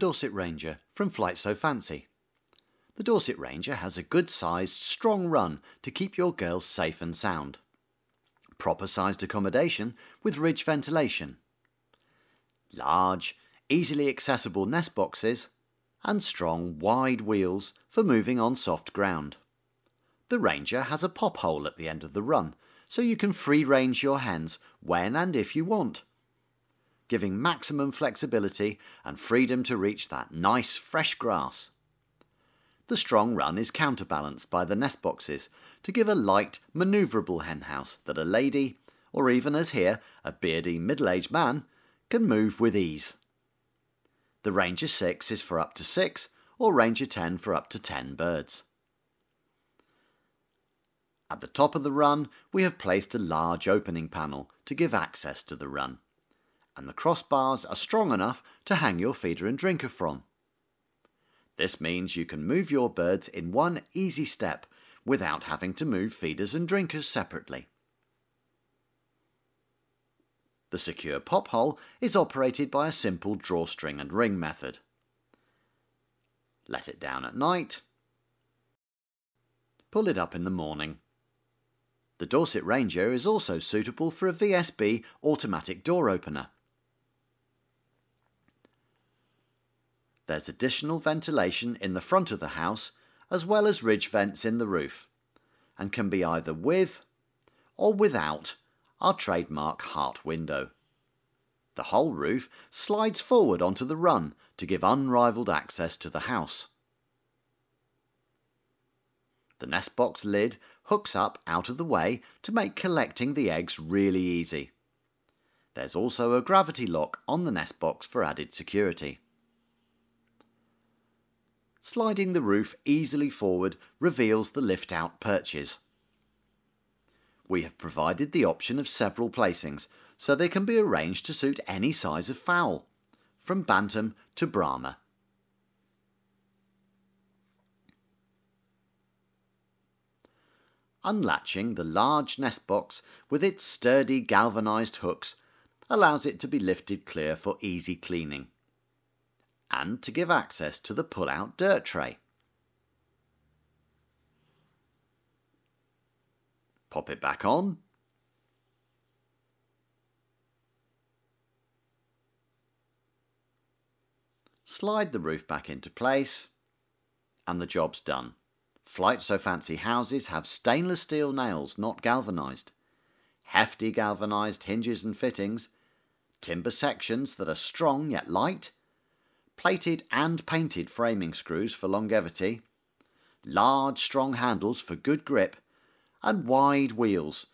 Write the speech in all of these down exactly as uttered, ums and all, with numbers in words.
the Dorset Ranger from Flyte So Fancy. The Dorset Ranger has a good-sized, strong run to keep your girls safe and sound. Proper-sized accommodation with ridge ventilation. Large, easily accessible nest boxes and strong, wide wheels for moving on soft ground. The Ranger has a pop hole at the end of the run, so you can free-range your hens when and if you want, giving maximum flexibility and freedom to reach that nice, fresh grass. The strong run is counterbalanced by the nest boxes to give a light, manoeuvrable hen house that a lady, or even as here, a beardy middle-aged man, can move with ease. The Ranger six is for up to six, or Ranger ten for up to ten birds. At the top of the run, we have placed a large opening panel to give access to the run, and the crossbars are strong enough to hang your feeder and drinker from. This means you can move your birds in one easy step without having to move feeders and drinkers separately. The secure pop hole is operated by a simple drawstring and ring method. Let it down at night, pull it up in the morning. The Dorset Ranger is also suitable for a V S B automatic door opener. There's additional ventilation in the front of the house, as well as ridge vents in the roof, and can be either with or without our trademark heart window. The whole roof slides forward onto the run to give unrivaled access to the house. The nest box lid hooks up out of the way to make collecting the eggs really easy. There's also a gravity lock on the nest box for added security. Sliding the roof easily forward reveals the lift-out perches. We have provided the option of several placings, so they can be arranged to suit any size of fowl, from bantam to Brahma. Unlatching the large nest box with its sturdy galvanised hooks allows it to be lifted clear for easy cleaning, and to give access to the pull-out dirt tray. Pop it back on, slide the roof back into place, and the job's done. Flyte So Fancy houses have stainless steel nails, not galvanised, hefty galvanised hinges and fittings, timber sections that are strong yet light, plated and painted framing screws for longevity, large strong handles for good grip, and wide wheels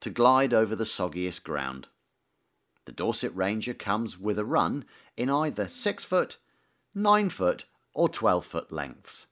to glide over the soggiest ground. The Dorset Ranger comes with a run in either six foot, nine foot or twelve foot lengths.